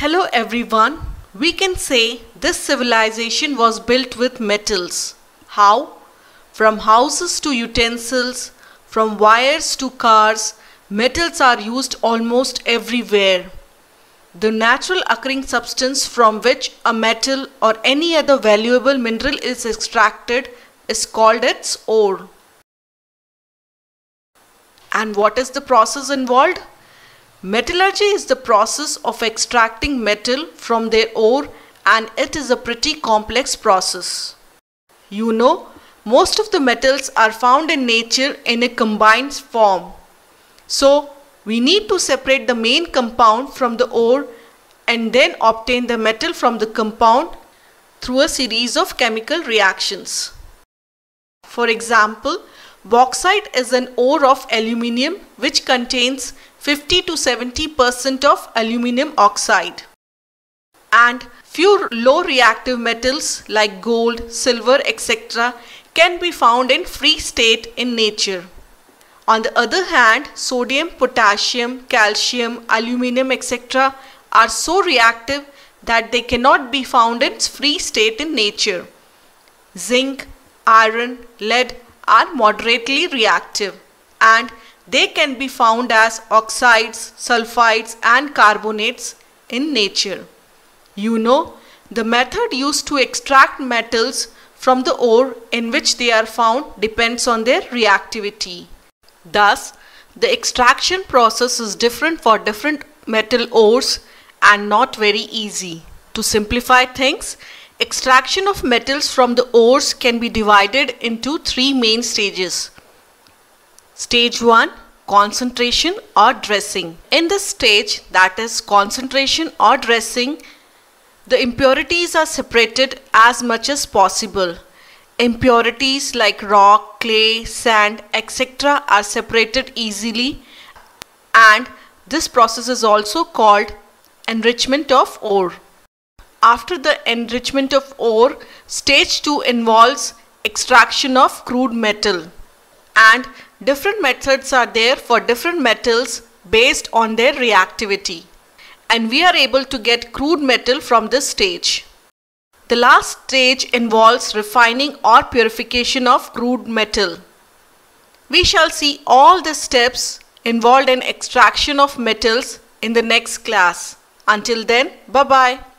Hello everyone. We can say this civilization was built with metals. How? From houses to utensils, from wires to cars, metals are used almost everywhere. The natural occurring substance from which a metal or any other valuable mineral is extracted is called its ore. And what is the process involved? Metallurgy is the process of extracting metal from their ore, and it is a pretty complex process. You know, most of the metals are found in nature in a combined form. So, we need to separate the main compound from the ore and then obtain the metal from the compound through a series of chemical reactions. For example, bauxite is an ore of aluminium which contains 50 to 70% of aluminium oxide. And few low reactive metals like gold, silver, etc. can be found in free state in nature. On the other hand, sodium, potassium, calcium, aluminium, etc. are so reactive that they cannot be found in free state in nature. Zinc, iron, lead are moderately reactive, and they can be found as oxides, sulfides and carbonates in nature. You know, the method used to extract metals from the ore in which they are found depends on their reactivity. Thus, the extraction process is different for different metal ores and not very easy. To simplify things, extraction of metals from the ores can be divided into three main stages. Stage 1, concentration or dressing. In this stage, that is concentration or dressing, the impurities are separated as much as possible. Impurities like rock, clay, sand, etc. are separated easily, and this process is also called enrichment of ore. After the enrichment of ore, stage 2 involves extraction of crude metal, and different methods are there for different metals based on their reactivity, and we are able to get crude metal from this stage. The last stage involves refining or purification of crude metal. We shall see all the steps involved in extraction of metals in the next class. Until then, bye-bye.